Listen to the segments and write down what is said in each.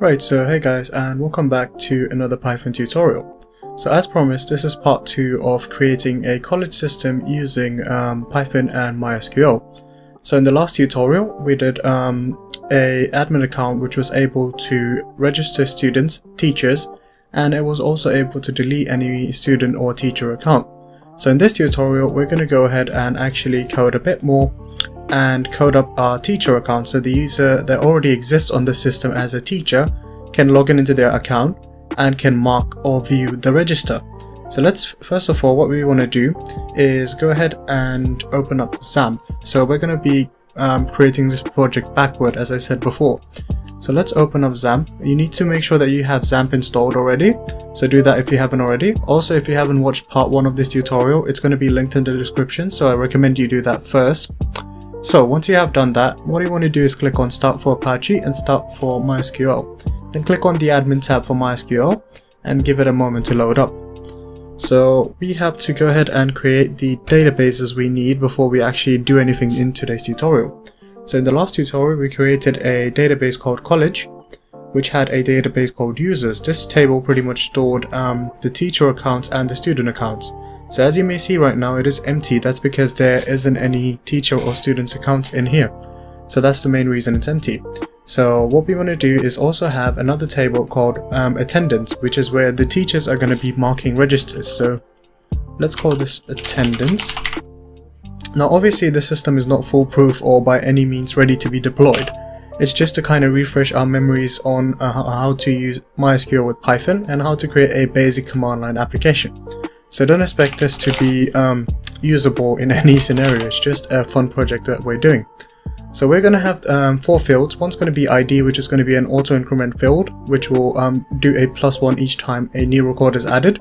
Right, so hey guys, and welcome back to another Python tutorial. So as promised, this is part 2 of creating a college system using Python and MySQL. So in the last tutorial, we did a admin account which was able to register students, teachers, and it was also able to delete any student or teacher account. So in this tutorial, we're going to go ahead and actually code a bit more and code up our teacher account, so the user that already exists on the system as a teacher can log in into their account and can mark or view the register. So let's, first of all, what we want to do is go ahead and open up XAMPP. So we're going to be creating this project backward, as I said before. So let's open up XAMPP. You need to make sure that you have XAMPP installed already, so do that if you haven't already. Also, if you haven't watched part 1 of this tutorial, it's going to be linked in the description, so I recommend you do that first. So once you have done that, what you want to do is click on Start for Apache and Start for MySQL. Then click on the Admin tab for MySQL and give it a moment to load up. So we have to go ahead and create the databases we need before we actually do anything in today's tutorial. So in the last tutorial, we created a database called College, which had a database called Users. This table pretty much stored the teacher accounts and the student accounts. So as you may see right now, it is empty. That's because there isn't any teacher or students accounts in here. So that's the main reason it's empty. So what we want to do is also have another table called Attendance, which is where the teachers are going to be marking registers. So let's call this Attendance. Now obviously the system is not foolproof or by any means ready to be deployed. It's just to kind of refresh our memories on how to use MySQL with Python and how to create a basic command line application. So don't expect this to be usable in any scenario. It's just a fun project that we're doing. So we're going to have 4 fields. One's going to be ID, which is going to be an auto increment field, which will do a +1 each time a new record is added.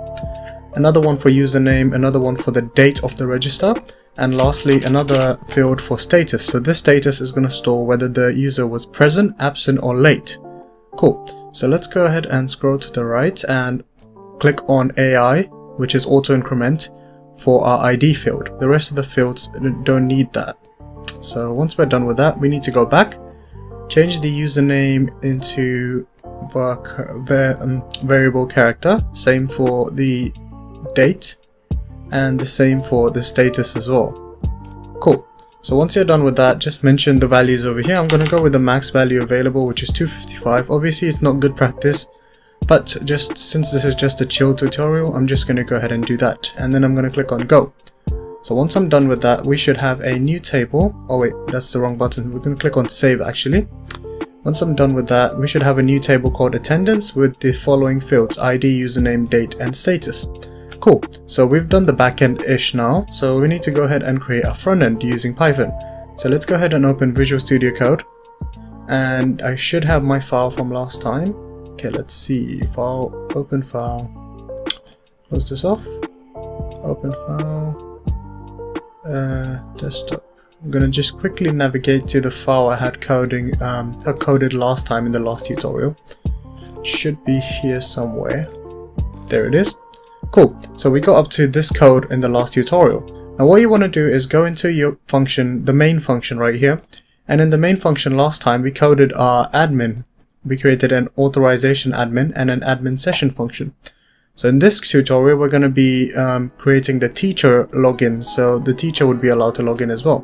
Another one for username, another one for the date of the register, and lastly another field for status. So this status is going to store whether the user was present, absent, or late. Cool. So let's go ahead and scroll to the right and click on AI, which is auto increment for our ID field. The rest of the fields don't need that. So once we're done with that, we need to go back, change the username into variable character, same for the date, and the same for the status as well. Cool. So once you're done with that, just mention the values over here. I'm going to go with the max value available, which is 255. Obviously, it's not good practice, but just since this is just a chill tutorial, I'm just going to go ahead and do that, and then I'm going to click on go. So once I'm done with that, we should have a new table. Oh wait, that's the wrong button. We're going to click on save actually. Once I'm done with that, we should have a new table called attendance with the following fields: ID, username, date, and status. Cool. So we've done the backend-ish now. So we need to go ahead and create a front end using Python. So let's go ahead and open Visual Studio Code, and I should have my file from last time. Okay, let's see, file, open file, close this off, open file, desktop. I'm going to just quickly navigate to the file I had coded last time in the last tutorial. Should be here somewhere. There it is. Cool. So we got up to this code in the last tutorial. Now what you want to do is go into your function, the main function right here. And in the main function last time, we coded our admin. We created an authorization admin and an admin session function. So in this tutorial, we're going to be creating the teacher login, so the teacher would be allowed to log in as well.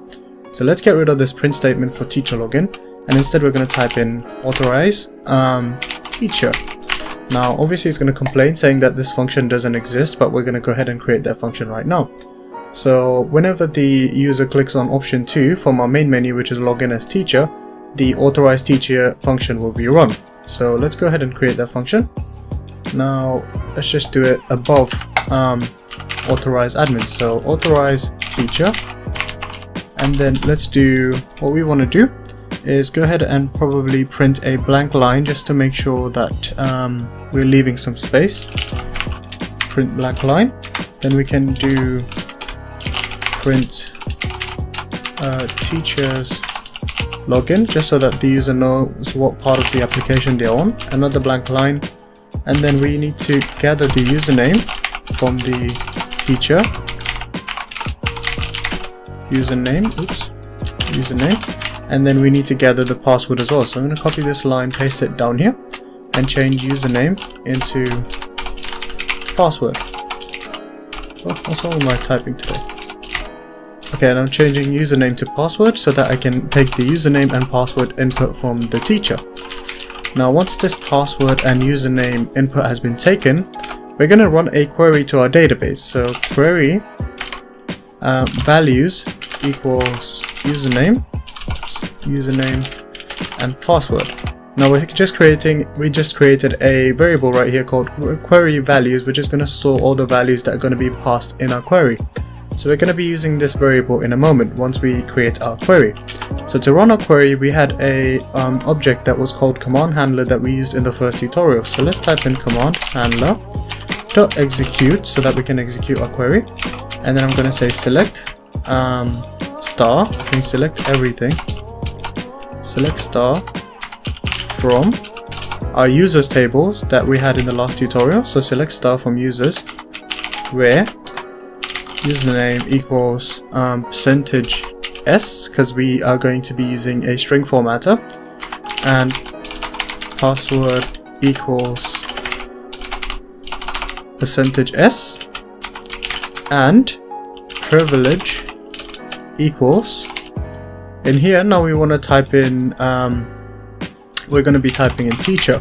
So let's get rid of this print statement for teacher login, and instead we're going to type in authorize teacher. Now obviously it's going to complain saying that this function doesn't exist, but we're going to go ahead and create that function right now. So whenever the user clicks on option 2 from our main menu, which is login as teacher, the authorized teacher function will be run. So let's go ahead and create that function. Now let's just do it above authorize admin. So authorize teacher, and then let's do, what we want to do is go ahead and probably print a blank line just to make sure that we're leaving some space. Print blank line. Then we can do print teachers login, just so that the user knows what part of the application they're on. Another blank line, and then we need to gather the username from the teacher username, oops, username, and then we need to gather the password as well. So I'm going to copy this line, paste it down here, and change username into password. What's all my typing today? Okay, and I'm changing username to password so that I can take the username and password input from the teacher. Now once this password and username input has been taken, we're going to run a query to our database. So query values equals username and password. Now we just created a variable right here called query values. We're just going to store all the values that are going to be passed in our query. So we're going to be using this variable in a moment once we create our query. So to run our query, we had a object that was called command handler that we used in the first tutorial. So let's type in command handler dot execute so that we can execute our query. And then I'm going to say select star. You can select everything. Select star from our users tables that we had in the last tutorial. So select star from users where username equals percentage s, because we are going to be using a string formatter, and password equals percentage s, and privilege equals in here. Now we want to type in we're going to be typing in teacher,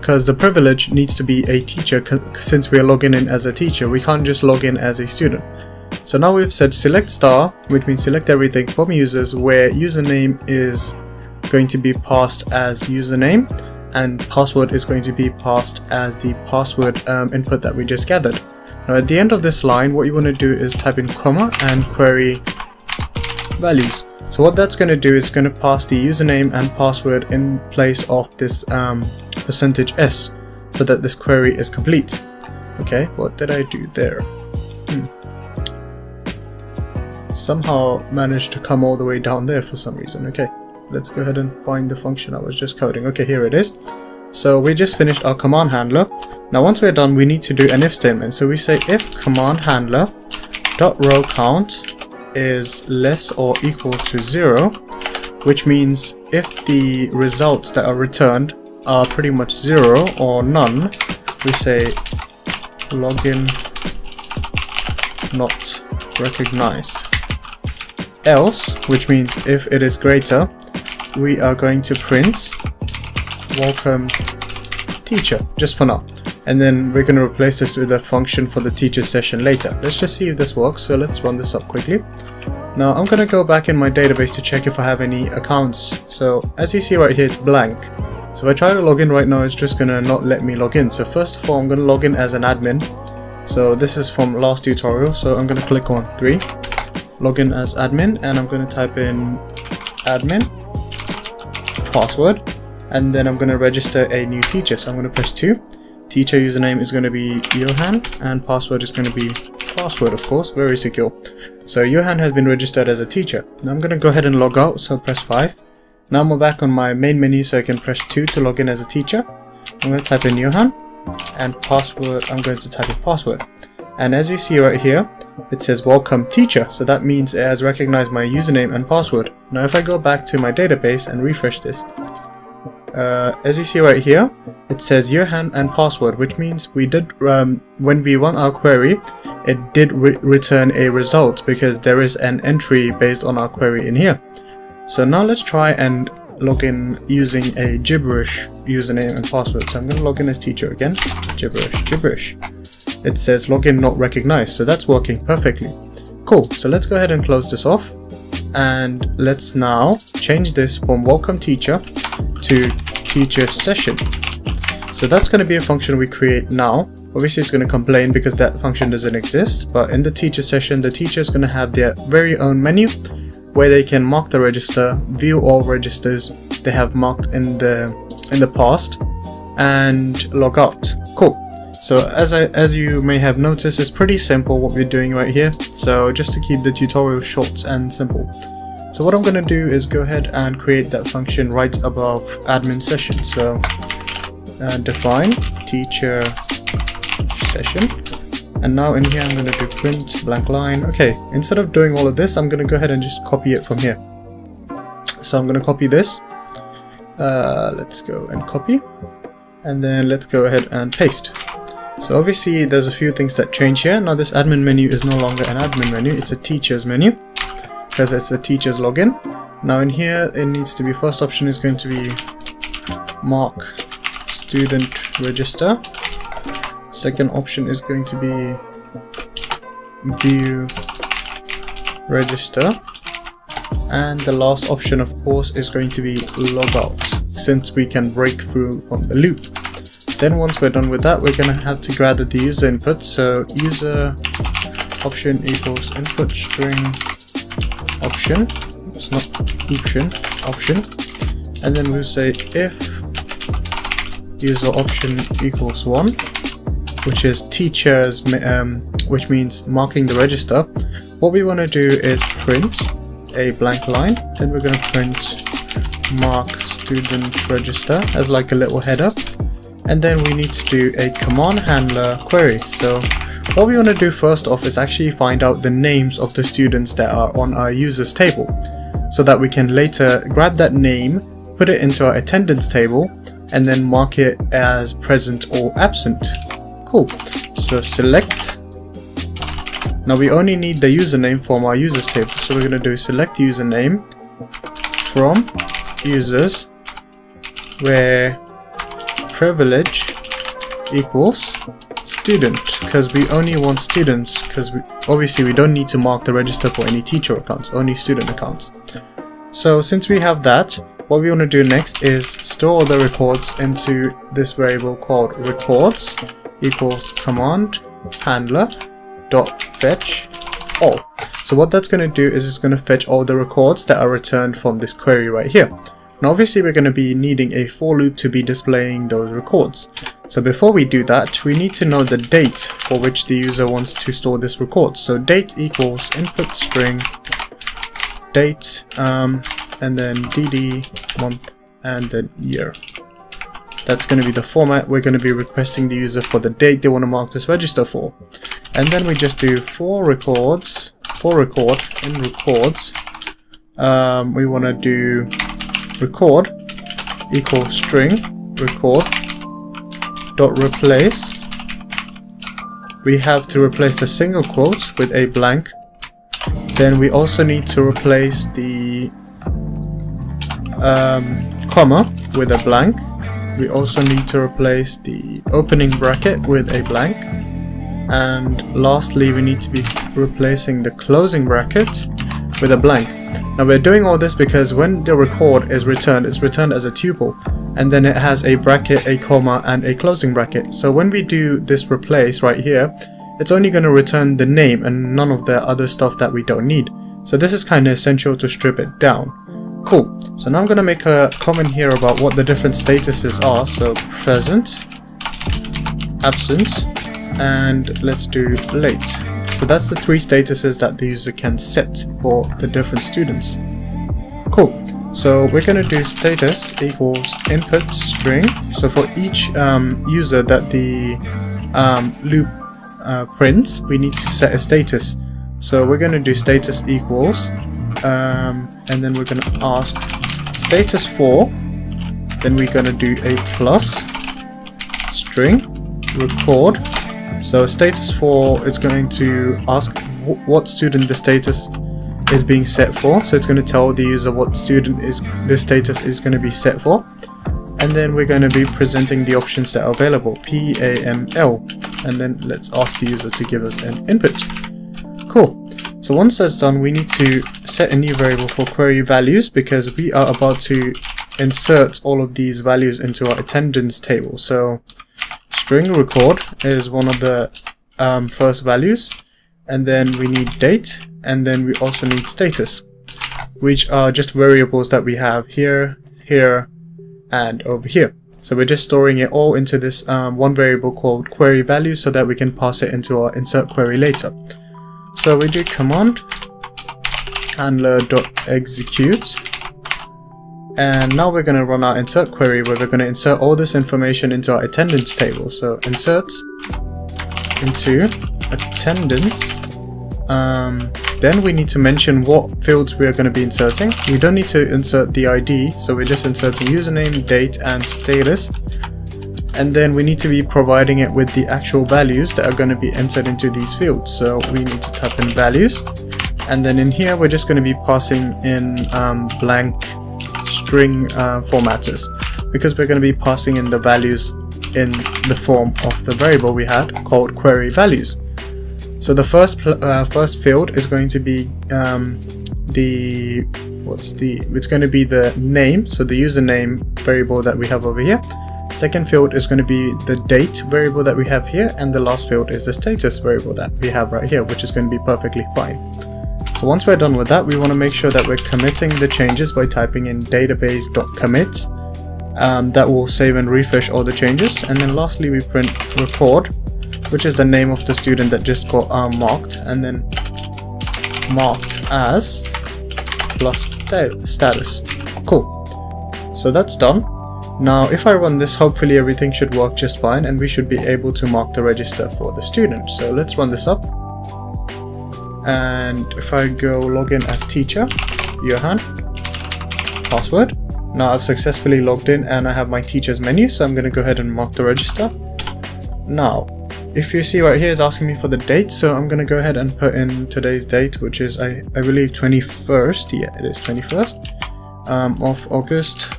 because the privilege needs to be a teacher, since we are logging in as a teacher. We can't just log in as a student. So now we've said select star, which means select everything from users where username is going to be passed as username and password is going to be passed as the password input that we just gathered. Now at the end of this line, what you want to do is type in comma and query values. So what that's going to do is going to pass the username and password in place of this percentage s, so that this query is complete. Okay, what did I do there? Somehow managed to come all the way down there for some reason. Okay, let's go ahead and find the function I was just coding. Okay, here it is. So we just finished our command handler. Now once we're done, we need to do an if statement. So we say if command handler dot row count is less or equal to 0, which means if the results that are returned are pretty much 0 or none, we say login not recognized. Else, which means if it is greater, we are going to print welcome teacher just for now, and then we're going to replace this with a function for the teacher session later. Let's just see if this works. So let's run this up quickly. Now I'm going to go back in my database to check if I have any accounts. So as you see right here, it's blank. So if I try to log in right now, it's just going to not let me log in. So first of all, I'm going to log in as an admin. So this is from last tutorial. So I'm going to click on 3, login as admin, and I'm going to type in admin password, and then I'm going to register a new teacher. So I'm going to press 2. Teacher username is going to be Johan and password is going to be password, of course, very secure. So Johan has been registered as a teacher. Now I'm going to go ahead and log out, so press 5. Now I'm back on my main menu, so I can press 2 to log in as a teacher. I'm going to type in Johan and password, I'm going to type in password. And as you see right here, it says welcome teacher, so that means it has recognized my username and password. Now if I go back to my database and refresh this, as you see right here, it says Johan and password, which means we did when we run our query, it did return a result, because there is an entry based on our query in here. So now let's try and log in using a gibberish username and password. So I'm going to log in as teacher again. Gibberish. It says login not recognized, so that's working perfectly. Cool. So let's go ahead and close this off, and let's now change this from welcome teacher to teacher session. So that's going to be a function we create now. Obviously it's going to complain because that function doesn't exist, but in the teacher session, the teacher is going to have their very own menu where they can mark the register, view all registers they have marked in the past, and log out. Cool. So as you may have noticed, it's pretty simple what we're doing right here. So just to keep the tutorial short and simple. So what I'm going to do is go ahead and create that function right above admin session. So define teacher session, and now in here I'm going to do print blank line. Okay, instead of doing all of this, I'm going to go ahead and just copy it from here. So I'm going to copy this. Let's go and copy, and then let's go ahead and paste. So obviously there's a few things that change here. Now this admin menu is no longer an admin menu, it's a teacher's menu, because it's a teacher's login. Now in here it needs to be, first option is going to be Mark student register. Second option is going to be view register. And the last option, of course, is going to be logout, since we can break through from the loop. Then once we're done with that, we're going to have to gather the user input. So user option equals input string option. It's not option, option. And then we'll say if user option equals 1, which is teachers, which means marking the register. What we want to do is print a blank line, then we're going to print mark student register as like a little header, and then we need to do a command handler query. So what we want to do first off is actually find out the names of the students that are on our users table, so that we can later grab that name, put it into our attendance table, and then mark it as present or absent. Cool. So select. Now we only need the username from our users table, so we're going to do select username from users where privilege equals student, because we only want students, because obviously we don't need to mark the register for any teacher accounts, only student accounts. So since we have that, what we want to do next is store the records into this variable called records equals command handler dot fetch all. So what that's going to do is it's going to fetch all the records that are returned from this query right here. Now obviously we're going to be needing a for loop to be displaying those records. So before we do that, we need to know the date for which the user wants to store this record. So date equals input string date, and then DD month and then year. That's going to be the format we're going to be requesting the user for the date they want to mark this register for. And then we just do for record, we want to do record equals string record dot replace. We have to replace the single quote with a blank. Then we also need to replace the comma with a blank. We also need to replace the opening bracket with a blank, and lastly we need to be replacing the closing bracket with a blank. Now we're doing all this because when the record is returned, it's returned as a tuple, and then it has a bracket, a comma, and a closing bracket. So when we do this replace right here, it's only going to return the name and none of the other stuff that we don't need. So this is kind of essential to strip it down. Cool, so now I'm going to make a comment here about what the different statuses are. So present, absent, and let's do late. So that's the three statuses that the user can set for the different students. Cool, so we're going to do status equals input string. So for each user that the loop prints, we need to set a status. So we're going to do status equals and then we're going to ask status for, then we're going to do a plus string record. So status for is going to ask what student the status is being set for. So it's going to tell the user what student is this status is going to be set for, and then we're going to be presenting the options that are available, PAML, and then let's ask the user to give us an input. Cool. So once that's done, we need to set a new variable for query values, because we are about to insert all of these values into our attendance table. So string record is one of the first values, and then we need date, and then we also need status, which are just variables that we have here, here, and over here. So we're just storing it all into this one variable called query values, so that we can pass it into our insert query later. So we do command handler.execute, and now we're going to run our insert query where we're going to insert all this information into our attendance table. So insert into attendance, then we need to mention what fields we are going to be inserting. We don't need to insert the ID, so we're just inserting username, date, and status. and then we need to be providing it with the actual values that are going to be entered into these fields. So we need to type in values, and then in here we're just going to be passing in blank string formatters, because we're going to be passing in the values in the form of the variable we had called query values. So the first field is going to be it's going to be the name, so the username variable that we have over here. Second field is going to be the date variable that we have here, and the last field is the status variable that we have right here, which is going to be perfectly fine. So once we're done with that, we want to make sure that we're committing the changes by typing in database.commit. That will save and refresh all the changes, and then lastly we print record, which is the name of the student that just got marked, and then marked as plus status. Cool, so that's done. Now if I run this, hopefully everything should work just fine and we should be able to mark the register for the student. So let's run this up, and if I go login as teacher, Johan, password. Now I've successfully logged in and I have my teacher's menu, so I'm going to go ahead and mark the register. Now if you see right here, it's asking me for the date, so I'm going to go ahead and put in today's date, which is I believe 21st, yeah it is 21st of August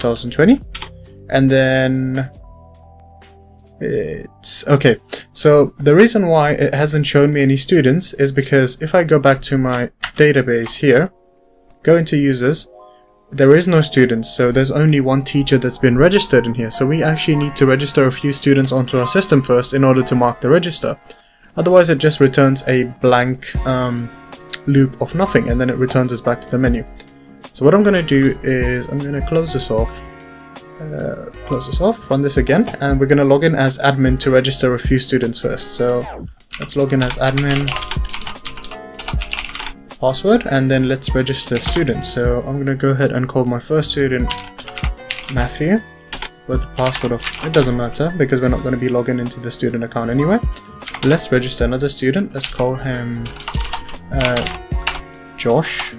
2020, and then it's okay. So the reason why it hasn't shown me any students is because if I go back to my database here, go into users, there is no students, so there's only one teacher that's been registered in here. So we actually need to register a few students onto our system first in order to mark the register. Otherwise it just returns a blank loop of nothing, and then it returns us back to the menu. So what I'm going to do is I'm going to close this off, run this again, and we're going to log in as admin to register a few students first. So let's log in as admin, password, and then let's register students. So I'm gonna go ahead and call my first student Matthew with the password of, it doesn't matter because we're not going to be logging into the student account anyway. Let's register another student, let's call him Josh,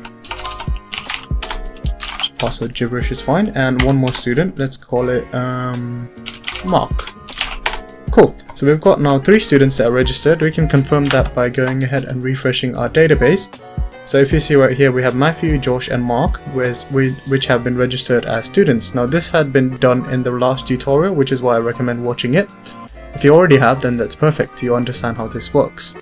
password gibberish is fine, and one more student, let's call it Mark. Cool, so we've got now 3 students that are registered. We can confirm that by going ahead and refreshing our database. So if you see right here, we have Matthew, Josh and Mark, which have been registered as students. Now this had been done in the last tutorial, which is why I recommend watching it. If you already have, then that's perfect, you understand how this works.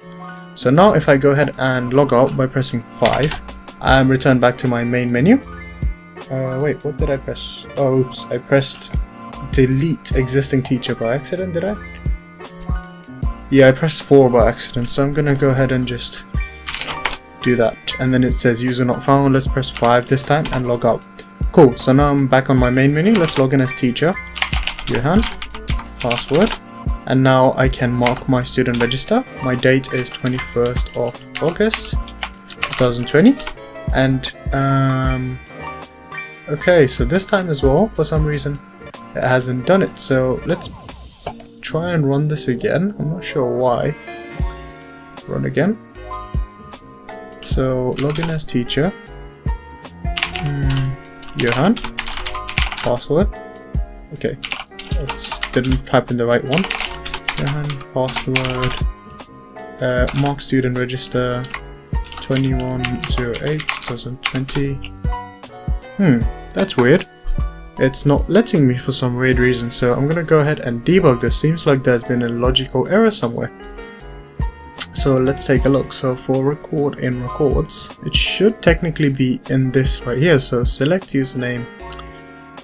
So now if I go ahead and log out by pressing 5, I'm returned back to my main menu. Wait, what did I press? Oh, oops, I pressed delete existing teacher by accident, did I? Yeah, I pressed 4 by accident, so I'm gonna go ahead and just do that, and then it says user not found. Let's press 5 this time and log out. Cool, so now I'm back on my main menu. Let's log in as teacher Johan, password, and now I can mark my student register. My date is 21st of August 2020, and okay, so this time as well for some reason it hasn't done it, so let's try and run this again. I'm not sure why. Run again. So login as teacher Johan, password. Okay, I didn't type in the right one. Johan, password, mark student register 21/08/2020. That's weird, it's not letting me for some weird reason, so I'm gonna go ahead and debug this. Seems like there's been a logical error somewhere. So let's take a look. So for record in records, it should technically be in this right here. So select username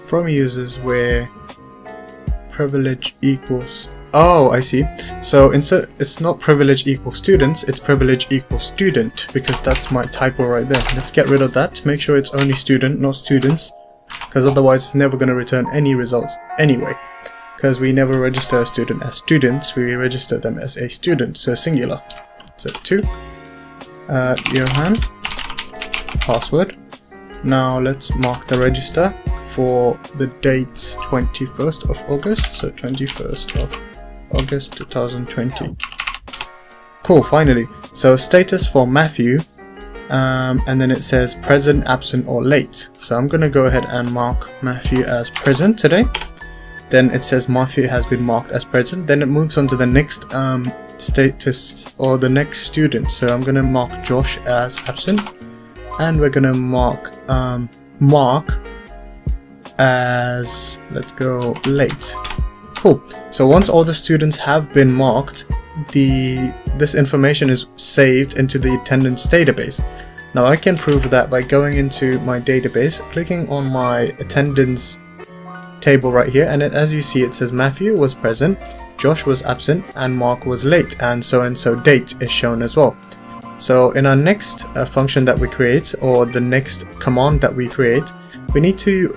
from users where privilege equals, oh I see, so insert, it's not privilege equals students, it's privilege equals student, because that's my typo right there. Let's get rid of that, make sure it's only student not students, because otherwise it's never going to return any results anyway, because we never register a student as students, we register them as a student, so singular. So 2 Johan, password. Now let's mark the register for the date 21st of August, so 21st of August 2020. Cool, finally. So status for Matthew, and then it says present, absent or late. So I'm gonna go ahead and mark Matthew as present today. then it says Matthew has been marked as present. Then it moves on to the next status or the next student. So I'm going to mark Josh as absent, and we're going to mark Mark as, let's go, late. Cool. So once all the students have been marked, this information is saved into the attendance database. Now I can prove that by going into my database, clicking on my attendance table right here, and as you see, it says Matthew was present, Josh was absent, and Mark was late, and so date is shown as well. So in our next function that we create, or the next command that we create, we need to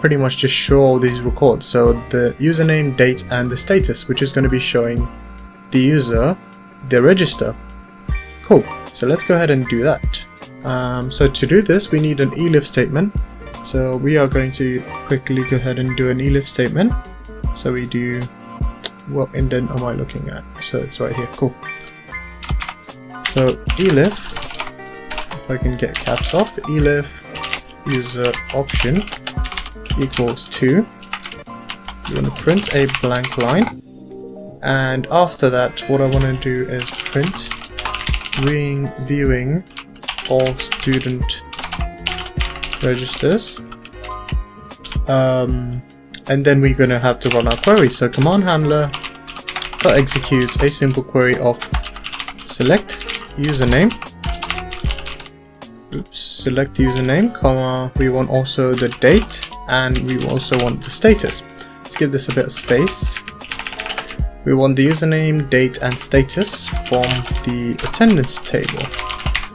pretty much just show all these records. So the username, date, and the status, which is going to be showing the user the register. Cool. So let's go ahead and do that. So to do this, we need an elif statement. So we are going to quickly go ahead and do an elif statement. So we do, what indent am I looking at? So it's right here. Cool. So elif, if I can get caps off, elif user option equals 2. You want to print a blank line, and after that, what I want to do is print viewing all student registers, and then we're going to have to run our query. So command handler executes a simple query of select username, comma, we want also the date, and we also want the status. Let's give this a bit of space. We want the username, date, and status from the attendance table.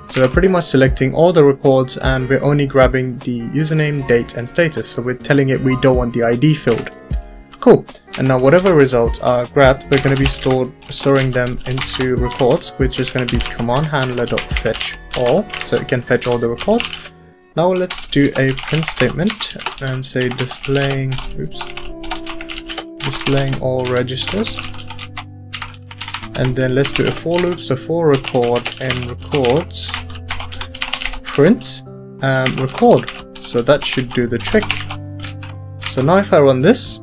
So we're pretty much selecting all the records, and we're only grabbing the username, date, and status. So we're telling it we don't want the ID field. Cool. And now whatever results are grabbed, we're going to be storing them into records, which is going to be command handler.fetch all. So it can fetch all the records. Now let's do a print statement and say displaying all registers. And then let's do a for loop, so for record and records, print record. So that should do the trick. So now if I run this,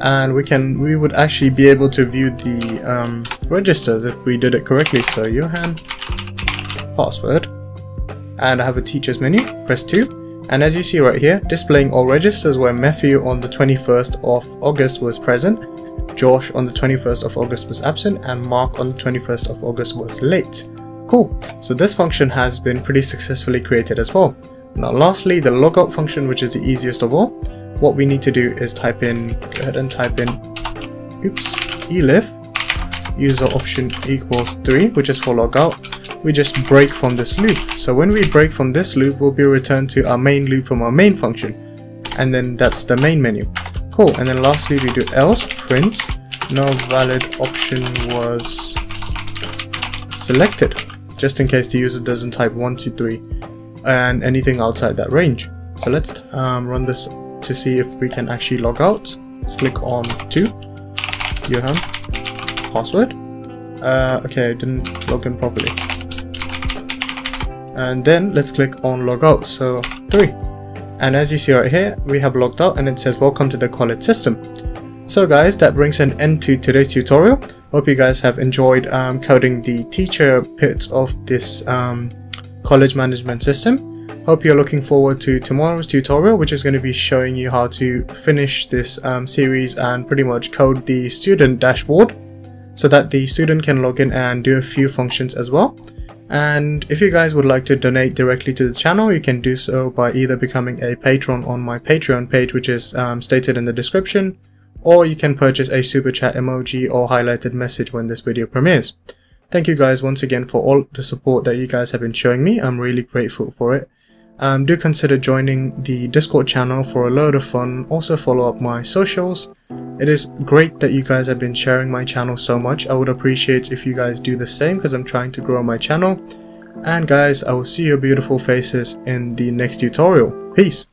and we would actually be able to view the registers if we did it correctly. So Johan password, and I have a teacher's menu, press 2. And as you see right here, displaying all registers, where Matthew on the 21st of August was present, Josh on the 21st of August was absent, and Mark on the 21st of August was late. Cool. So this function has been pretty successfully created as well. Now lastly, the logout function, which is the easiest of all. What we need to do is type in elif user option equals 3, which is for logout. We just break from this loop. So when we break from this loop, we'll be returned to our main loop from our main function, and then that's the main menu. Cool. And then lastly, we do else print no valid option was selected, just in case the user doesn't type 1, 2, 3 and anything outside that range. So let's run this to see if we can actually log out. Let's click on 2, Johan password. Okay, I didn't log in properly. And then let's click on log out, so 3. And as you see right here, we have logged out, and it says welcome to the college system. So guys, that brings an end to today's tutorial. Hope you guys have enjoyed coding the teacher bits of this college management system. Hope you're looking forward to tomorrow's tutorial, which is going to be showing you how to finish this series and pretty much code the student dashboard, so that the student can log in and do a few functions as well. And if you guys would like to donate directly to the channel, you can do so by either becoming a patron on my Patreon page, which is stated in the description, or you can purchase a super chat emoji or highlighted message when this video premieres. Thank you guys once again for all the support that you guys have been showing me. I'm really grateful for it. Do consider joining the Discord channel for a load of fun. Also follow up my socials. It is great that you guys have been sharing my channel so much. I would appreciate if you guys do the same, because I'm trying to grow my channel. And guys, I will see your beautiful faces in the next tutorial. Peace.